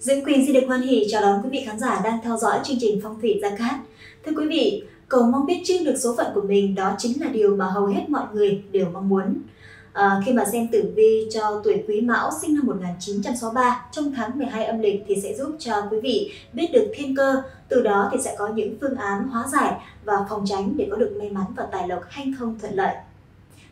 Dương Quỳnh xin được hoan hỉ chào đón quý vị khán giả đang theo dõi chương trình Phong Thủy Gia Cát. Thưa quý vị, cầu mong biết trước được số phận của mình đó chính là điều mà hầu hết mọi người đều mong muốn. Khi mà xem tử vi cho tuổi Quý Mão sinh năm 1963 trong tháng 12 âm lịch thì sẽ giúp cho quý vị biết được thiên cơ, từ đó thì sẽ có những phương án hóa giải và phòng tránh để có được may mắn và tài lộc hanh thông thuận lợi.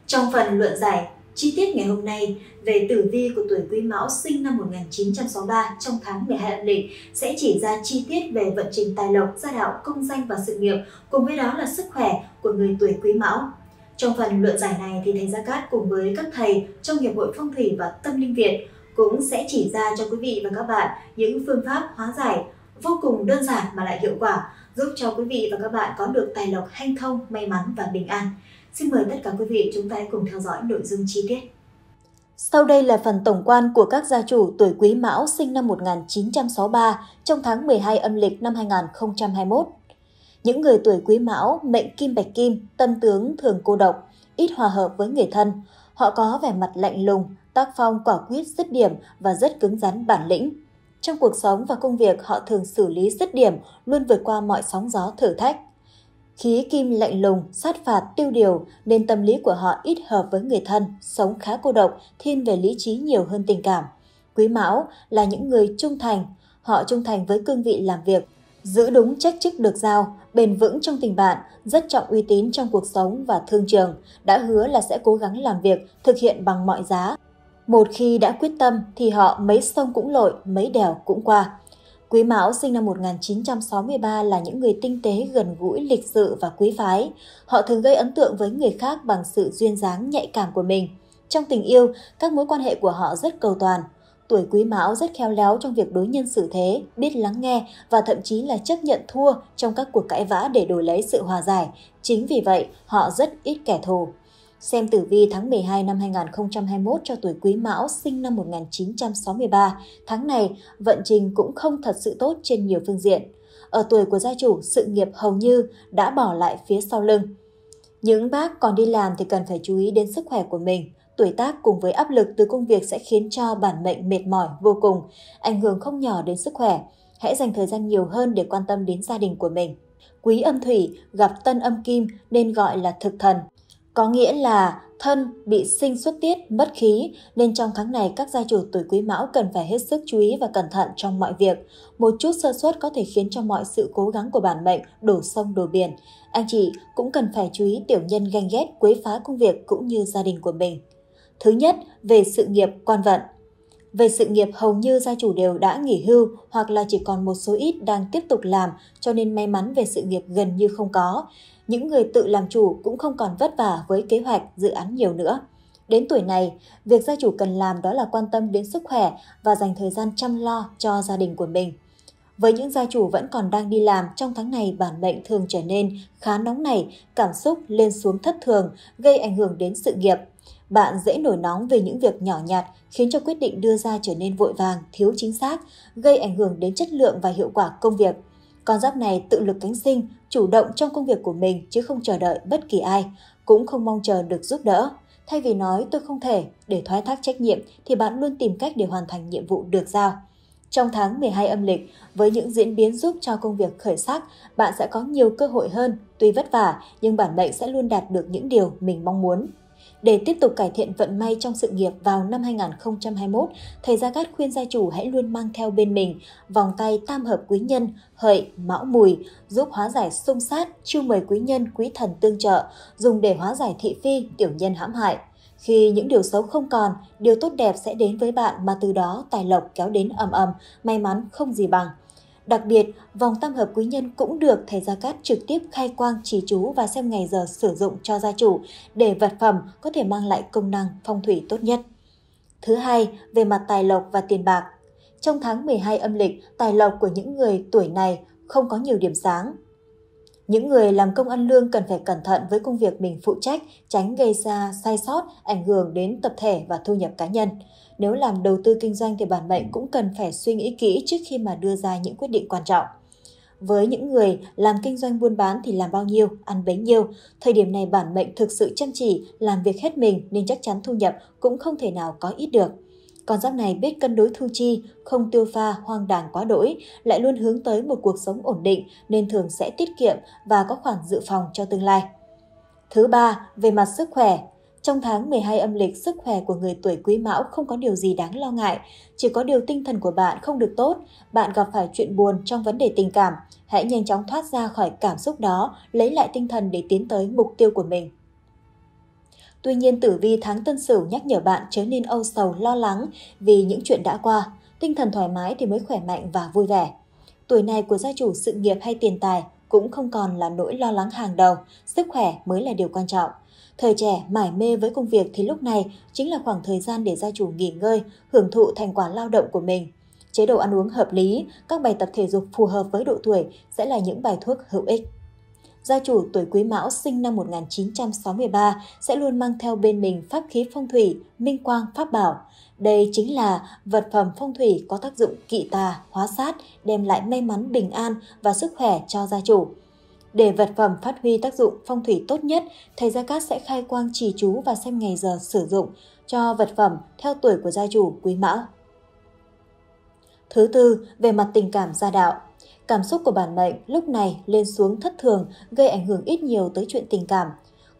Trong phần luận giải chi tiết ngày hôm nay về tử vi của tuổi Quý Mão sinh năm 1963 trong tháng 12 âm lịch sẽ chỉ ra chi tiết về vận trình tài lộc, gia đạo, công danh và sự nghiệp, cùng với đó là sức khỏe của người tuổi Quý Mão. Trong phần luận giải này thì thầy Gia Cát cùng với các thầy trong Hiệp hội Phong Thủy và Tâm Linh Việt cũng sẽ chỉ ra cho quý vị và các bạn những phương pháp hóa giải vô cùng đơn giản mà lại hiệu quả, giúp cho quý vị và các bạn có được tài lộc hanh thông, may mắn và bình an. Xin mời tất cả quý vị chúng ta hãy cùng theo dõi nội dung chi tiết. Sau đây là phần tổng quan của các gia chủ tuổi Quý Mão sinh năm 1963 trong tháng 12 âm lịch năm 2021. Những người tuổi Quý Mão mệnh kim bạch kim, tâm tướng thường cô độc, ít hòa hợp với người thân. Họ có vẻ mặt lạnh lùng, tác phong quả quyết dứt điểm và rất cứng rắn bản lĩnh. Trong cuộc sống và công việc họ thường xử lý dứt điểm, luôn vượt qua mọi sóng gió thử thách. Khí kim lạnh lùng, sát phạt, tiêu điều nên tâm lý của họ ít hợp với người thân, sống khá cô độc, thiên về lý trí nhiều hơn tình cảm. Quý Mão là những người trung thành, họ trung thành với cương vị làm việc, giữ đúng trách chức được giao, bền vững trong tình bạn, rất trọng uy tín trong cuộc sống và thương trường, đã hứa là sẽ cố gắng làm việc, thực hiện bằng mọi giá. Một khi đã quyết tâm thì họ mấy sông cũng lội, mấy đèo cũng qua. Quý Mão sinh năm 1963 là những người tinh tế, gần gũi, lịch sự và quý phái. Họ thường gây ấn tượng với người khác bằng sự duyên dáng, nhạy cảm của mình. Trong tình yêu, các mối quan hệ của họ rất cầu toàn. Tuổi Quý Mão rất khéo léo trong việc đối nhân xử thế, biết lắng nghe và thậm chí là chấp nhận thua trong các cuộc cãi vã để đổi lấy sự hòa giải. Chính vì vậy, họ rất ít kẻ thù. Xem tử vi tháng 12 năm 2021 cho tuổi Quý Mão sinh năm 1963, tháng này vận trình cũng không thật sự tốt trên nhiều phương diện. Ở tuổi của gia chủ, sự nghiệp hầu như đã bỏ lại phía sau lưng. Những bác còn đi làm thì cần phải chú ý đến sức khỏe của mình. Tuổi tác cùng với áp lực từ công việc sẽ khiến cho bản mệnh mệt mỏi vô cùng, ảnh hưởng không nhỏ đến sức khỏe. Hãy dành thời gian nhiều hơn để quan tâm đến gia đình của mình. Quý âm thủy gặp tân âm kim nên gọi là thực thần. Có nghĩa là thân bị sinh xuất tiết, mất khí, nên trong tháng này các gia chủ tuổi Quý Mão cần phải hết sức chú ý và cẩn thận trong mọi việc. Một chút sơ suất có thể khiến cho mọi sự cố gắng của bản mệnh đổ sông đổ biển. Anh chị cũng cần phải chú ý tiểu nhân ganh ghét, quấy phá công việc cũng như gia đình của mình. Thứ nhất, về sự nghiệp quan vận. Về sự nghiệp hầu như gia chủ đều đã nghỉ hưu hoặc là chỉ còn một số ít đang tiếp tục làm, cho nên may mắn về sự nghiệp gần như không có. Những người tự làm chủ cũng không còn vất vả với kế hoạch, dự án nhiều nữa. Đến tuổi này, việc gia chủ cần làm đó là quan tâm đến sức khỏe và dành thời gian chăm lo cho gia đình của mình. Với những gia chủ vẫn còn đang đi làm, trong tháng này bản mệnh thường trở nên khá nóng nảy, cảm xúc lên xuống thất thường, gây ảnh hưởng đến sự nghiệp. Bạn dễ nổi nóng về những việc nhỏ nhặt, khiến cho quyết định đưa ra trở nên vội vàng, thiếu chính xác, gây ảnh hưởng đến chất lượng và hiệu quả công việc. Con giáp này tự lực cánh sinh, chủ động trong công việc của mình chứ không chờ đợi bất kỳ ai, cũng không mong chờ được giúp đỡ. Thay vì nói tôi không thể để thoái thác trách nhiệm thì bạn luôn tìm cách để hoàn thành nhiệm vụ được giao. Trong tháng 12 âm lịch, với những diễn biến giúp cho công việc khởi sắc, bạn sẽ có nhiều cơ hội hơn, tuy vất vả nhưng bản mệnh sẽ luôn đạt được những điều mình mong muốn. Để tiếp tục cải thiện vận may trong sự nghiệp vào năm 2021, thầy Gia Cát khuyên gia chủ hãy luôn mang theo bên mình vòng tay tam hợp quý nhân, hợi, mão, mùi, giúp hóa giải xung sát, chiêu mời quý nhân, quý thần tương trợ, dùng để hóa giải thị phi, tiểu nhân hãm hại. Khi những điều xấu không còn, điều tốt đẹp sẽ đến với bạn mà từ đó tài lộc kéo đến ầm ầm, may mắn không gì bằng. Đặc biệt, vòng tam hợp quý nhân cũng được thầy Gia Cát trực tiếp khai quang trì chú và xem ngày giờ sử dụng cho gia chủ để vật phẩm có thể mang lại công năng phong thủy tốt nhất. Thứ hai, về mặt tài lộc và tiền bạc. Trong tháng 12 âm lịch, tài lộc của những người tuổi này không có nhiều điểm sáng. Những người làm công ăn lương cần phải cẩn thận với công việc mình phụ trách, tránh gây ra sai sót, ảnh hưởng đến tập thể và thu nhập cá nhân. Nếu làm đầu tư kinh doanh thì bản mệnh cũng cần phải suy nghĩ kỹ trước khi mà đưa ra những quyết định quan trọng. Với những người làm kinh doanh buôn bán thì làm bao nhiêu, ăn bấy nhiêu. Thời điểm này bản mệnh thực sự chăm chỉ, làm việc hết mình nên chắc chắn thu nhập cũng không thể nào có ít được. Con giáp này biết cân đối thu chi, không tiêu pha, hoang đàng quá đỗi, lại luôn hướng tới một cuộc sống ổn định nên thường sẽ tiết kiệm và có khoản dự phòng cho tương lai. Thứ ba, về mặt sức khỏe. Trong tháng 12 âm lịch, sức khỏe của người tuổi Quý Mão không có điều gì đáng lo ngại. Chỉ có điều tinh thần của bạn không được tốt, bạn gặp phải chuyện buồn trong vấn đề tình cảm. Hãy nhanh chóng thoát ra khỏi cảm xúc đó, lấy lại tinh thần để tiến tới mục tiêu của mình. Tuy nhiên, tử vi tháng Tân Sửu nhắc nhở bạn chớ nên âu sầu lo lắng vì những chuyện đã qua. Tinh thần thoải mái thì mới khỏe mạnh và vui vẻ. Tuổi này của gia chủ sự nghiệp hay tiền tài cũng không còn là nỗi lo lắng hàng đầu, sức khỏe mới là điều quan trọng. Thời trẻ mải mê với công việc thì lúc này chính là khoảng thời gian để gia chủ nghỉ ngơi, hưởng thụ thành quả lao động của mình. Chế độ ăn uống hợp lý, các bài tập thể dục phù hợp với độ tuổi sẽ là những bài thuốc hữu ích. Gia chủ tuổi Quý Mão sinh năm 1963 sẽ luôn mang theo bên mình pháp khí phong thủy, minh quang, pháp bảo. Đây chính là vật phẩm phong thủy có tác dụng kỵ tà, hóa sát, đem lại may mắn, bình an và sức khỏe cho gia chủ. Để vật phẩm phát huy tác dụng phong thủy tốt nhất, thầy Gia Cát sẽ khai quang trì chú và xem ngày giờ sử dụng cho vật phẩm theo tuổi của gia chủ Quý Mão. Thứ tư, về mặt tình cảm gia đạo. Cảm xúc của bản mệnh lúc này lên xuống thất thường, gây ảnh hưởng ít nhiều tới chuyện tình cảm.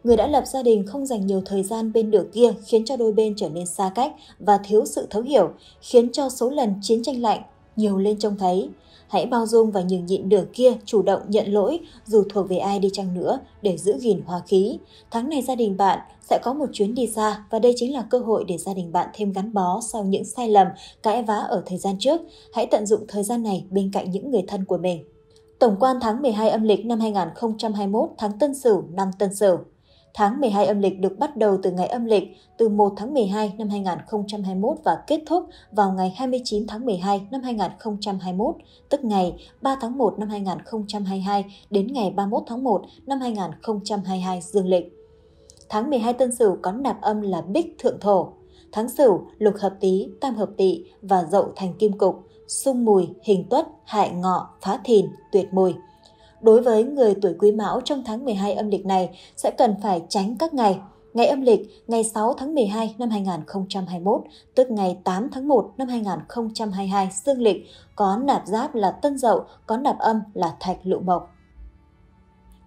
Người đã lập gia đình không dành nhiều thời gian bên nửa kia khiến cho đôi bên trở nên xa cách và thiếu sự thấu hiểu, khiến cho số lần chiến tranh lạnh nhiều lên trông thấy. Hãy bao dung và nhường nhịn nửa kia, chủ động nhận lỗi dù thuộc về ai đi chăng nữa để giữ gìn hòa khí. Tháng này gia đình bạn sẽ có một chuyến đi xa và đây chính là cơ hội để gia đình bạn thêm gắn bó sau những sai lầm, cãi vã ở thời gian trước. Hãy tận dụng thời gian này bên cạnh những người thân của mình. Tổng quan tháng 12 âm lịch năm 2021, tháng Tân Sửu, năm Tân Sửu. Tháng 12 âm lịch được bắt đầu từ ngày âm lịch từ 1 tháng 12 năm 2021 và kết thúc vào ngày 29 tháng 12 năm 2021, tức ngày 3 tháng 1 năm 2022 đến ngày 31 tháng 1 năm 2022 dương lịch. Tháng 12 Tân Sửu có nạp âm là Bích Thượng Thổ. Tháng Sửu, Lục Hợp Tý, Tam Hợp Tỵ và Dậu thành Kim Cục, Xung Mùi, Hình Tuất, Hại Ngọ, Phá Thìn, Tuyệt Mùi. Đối với người tuổi Quý Mão trong tháng 12 âm lịch này sẽ cần phải tránh các ngày. Ngày âm lịch ngày 6 tháng 12 năm 2021, tức ngày 8 tháng 1 năm 2022 dương lịch, có nạp giáp là Tân Dậu, có nạp âm là Thạch Lụ Mộc.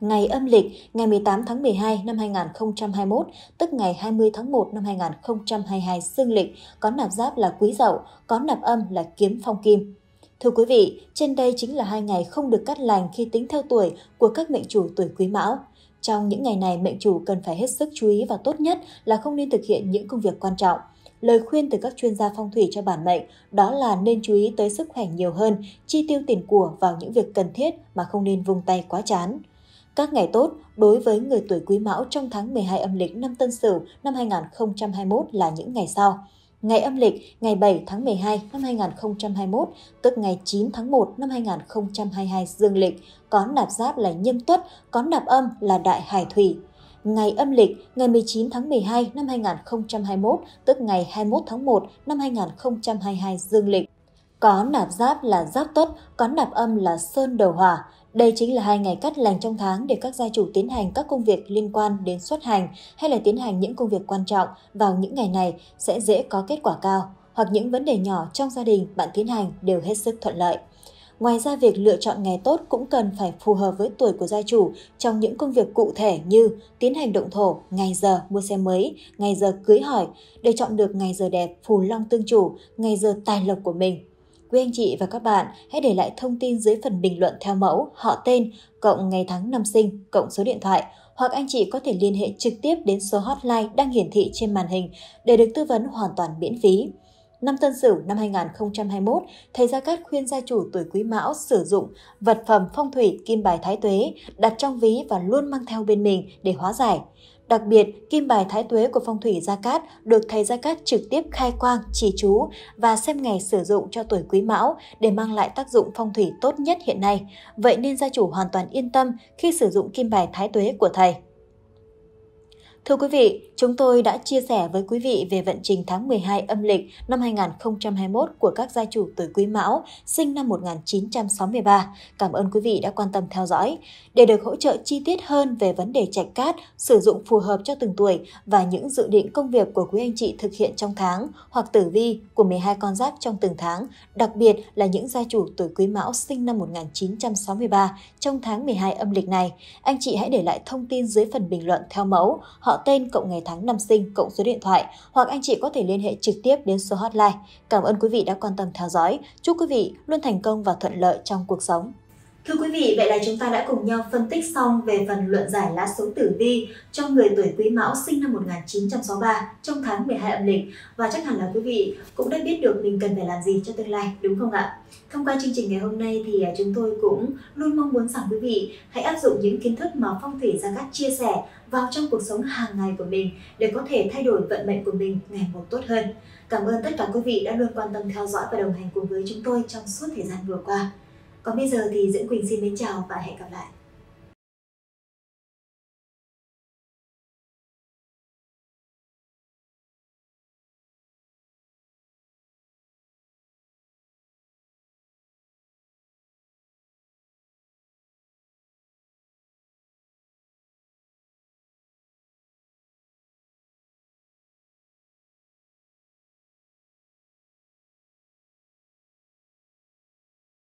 Ngày âm lịch ngày 18 tháng 12 năm 2021, tức ngày 20 tháng 1 năm 2022 dương lịch, có nạp giáp là Quý Dậu, có nạp âm là Kiếm Phong Kim. Thưa quý vị, trên đây chính là hai ngày không được cắt lành khi tính theo tuổi của các mệnh chủ tuổi Quý Mão. Trong những ngày này, mệnh chủ cần phải hết sức chú ý và tốt nhất là không nên thực hiện những công việc quan trọng. Lời khuyên từ các chuyên gia phong thủy cho bản mệnh đó là nên chú ý tới sức khỏe nhiều hơn, chi tiêu tiền của vào những việc cần thiết mà không nên vung tay quá chán. Các ngày tốt đối với người tuổi Quý Mão trong tháng 12 âm lịch năm Tân Sửu năm 2021 là những ngày sau. Ngày âm lịch ngày 7 tháng 12 năm 2021, tức ngày 9 tháng 1 năm 2022 dương lịch, có nạp giáp là Nhâm Tuất, có nạp âm là Đại Hải Thủy. Ngày âm lịch ngày 19 tháng 12 năm 2021, tức ngày 21 tháng 1 năm 2022 dương lịch, có nạp giáp là Giáp Tuất, có nạp âm là Sơn Đầu Hỏa. Đây chính là hai ngày cắt lành trong tháng để các gia chủ tiến hành các công việc liên quan đến xuất hành hay là tiến hành những công việc quan trọng vào những ngày này sẽ dễ có kết quả cao, hoặc những vấn đề nhỏ trong gia đình bạn tiến hành đều hết sức thuận lợi. Ngoài ra, việc lựa chọn ngày tốt cũng cần phải phù hợp với tuổi của gia chủ trong những công việc cụ thể như tiến hành động thổ, ngày giờ mua xe mới, ngày giờ cưới hỏi, để chọn được ngày giờ đẹp, phù long tương chủ, ngày giờ tài lộc của mình. Quý anh chị và các bạn hãy để lại thông tin dưới phần bình luận theo mẫu họ tên, cộng ngày tháng năm sinh, cộng số điện thoại, hoặc anh chị có thể liên hệ trực tiếp đến số hotline đang hiển thị trên màn hình để được tư vấn hoàn toàn miễn phí. Năm Tân Sửu năm 2021, thầy Gia Cát khuyên gia chủ tuổi Quý Mão sử dụng vật phẩm phong thủy kim bài Thái Tuế, đặt trong ví và luôn mang theo bên mình để hóa giải. Đặc biệt, kim bài Thái Tuế của phong thủy Gia Cát được thầy Gia Cát trực tiếp khai quang, trì chú và xem ngày sử dụng cho tuổi Quý Mão để mang lại tác dụng phong thủy tốt nhất hiện nay. Vậy nên gia chủ hoàn toàn yên tâm khi sử dụng kim bài Thái Tuế của thầy. Thưa quý vị, chúng tôi đã chia sẻ với quý vị về vận trình tháng 12 âm lịch năm 2021 của các gia chủ tuổi Quý Mão sinh năm 1963. Cảm ơn quý vị đã quan tâm theo dõi. Để được hỗ trợ chi tiết hơn về vấn đề trạch cát, sử dụng phù hợp cho từng tuổi và những dự định công việc của quý anh chị thực hiện trong tháng hoặc tử vi của 12 con giáp trong từng tháng, đặc biệt là những gia chủ tuổi Quý Mão sinh năm 1963 trong tháng 12 âm lịch này, anh chị hãy để lại thông tin dưới phần bình luận theo mẫu, họ tên cộng ngày tháng năm sinh cộng số điện thoại, hoặc anh chị có thể liên hệ trực tiếp đến số hotline. Cảm ơn quý vị đã quan tâm theo dõi. Chúc quý vị luôn thành công và thuận lợi trong cuộc sống. Thưa quý vị, vậy là chúng ta đã cùng nhau phân tích xong về phần luận giải lá số tử vi cho người tuổi Quý Mão sinh năm 1963 trong tháng 12 âm lịch, và chắc hẳn là quý vị cũng đã biết được mình cần phải làm gì cho tương lai, đúng không ạ? Thông qua chương trình ngày hôm nay thì chúng tôi cũng luôn mong muốn rằng quý vị hãy áp dụng những kiến thức mà Phong Thủy Gia Cát chia sẻ vào trong cuộc sống hàng ngày của mình để có thể thay đổi vận mệnh của mình ngày một tốt hơn. Cảm ơn tất cả quý vị đã luôn quan tâm theo dõi và đồng hành cùng với chúng tôi trong suốt thời gian vừa qua. Còn bây giờ thì Dương Quỳnh xin mến chào và hẹn gặp lại.